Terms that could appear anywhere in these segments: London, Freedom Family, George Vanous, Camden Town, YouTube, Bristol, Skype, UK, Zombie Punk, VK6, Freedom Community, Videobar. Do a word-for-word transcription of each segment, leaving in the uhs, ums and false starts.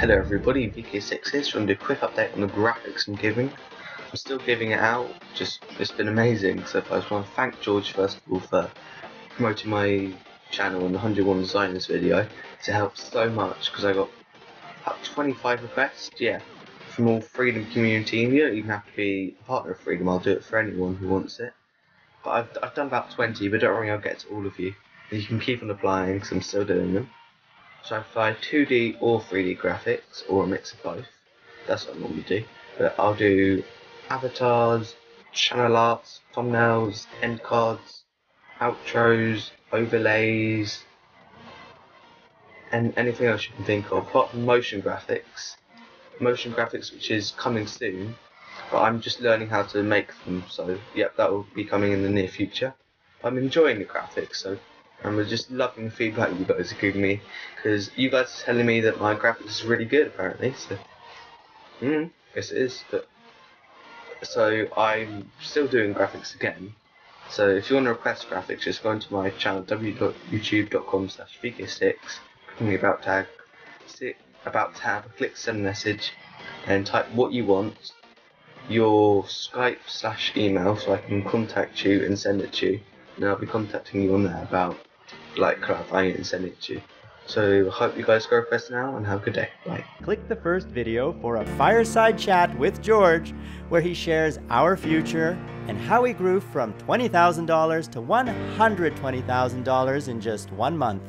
Hello everybody, V K six here, from the quick update on the graphics I'm giving. I'm still giving it out, just it's been amazing. So I just want to thank George first of all for promoting my channel and the one hundred one designers video. It helped so much because I got about twenty-five requests, yeah, from all Freedom Community, and you don't even have to be a partner of Freedom, I'll do it for anyone who wants it. But I've, I've done about twenty, but don't worry, I'll get to all of you. And you can keep on applying because I'm still doing them. So I apply two D or three D graphics, or a mix of both. That's what I normally do. But I'll do avatars, channel arts, thumbnails, end cards, outros, overlays, and anything else you can think of. Apart from motion graphics, motion graphics which is coming soon, but I'm just learning how to make them. So yep, that will be coming in the near future. I'm enjoying the graphics, so. And we're just loving the feedback you guys are giving me, because you guys are telling me that my graphics is really good apparently, so mm, yes it is. But so I'm still doing graphics again, so if you want to request graphics, just go into my channel w dot youtube dot com slash v k six, click on the about tag, sit about tab, click send message, and type what you want, your Skype slash email, so I can contact you and send it to you. And I'll be contacting you on there about like clarifying it and sending it to you. So I hope you guys go request now and have a good day. Bye. Click the first video for a fireside chat with George, where he shares our future and how he grew from twenty thousand dollars to one hundred twenty thousand dollars in just one month.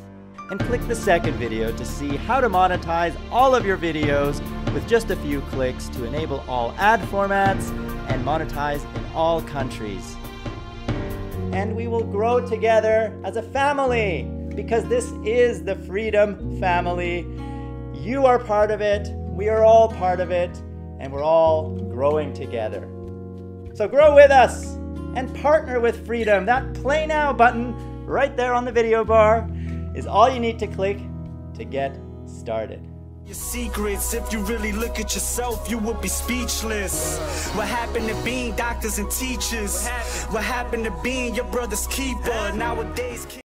And click the second video to see how to monetize all of your videos with just a few clicks to enable all ad formats and monetize in all countries. And we will grow together as a family, because this is the Freedom Family. You are part of it, we are all part of it, and we're all growing together. So grow with us and partner with Freedom. That Play Now button right there on the video bar is all you need to click to get started. Your secrets, if you really look at yourself, you would be speechless. What happened to being doctors and teachers? What happened to being your brother's keeper? Nowadays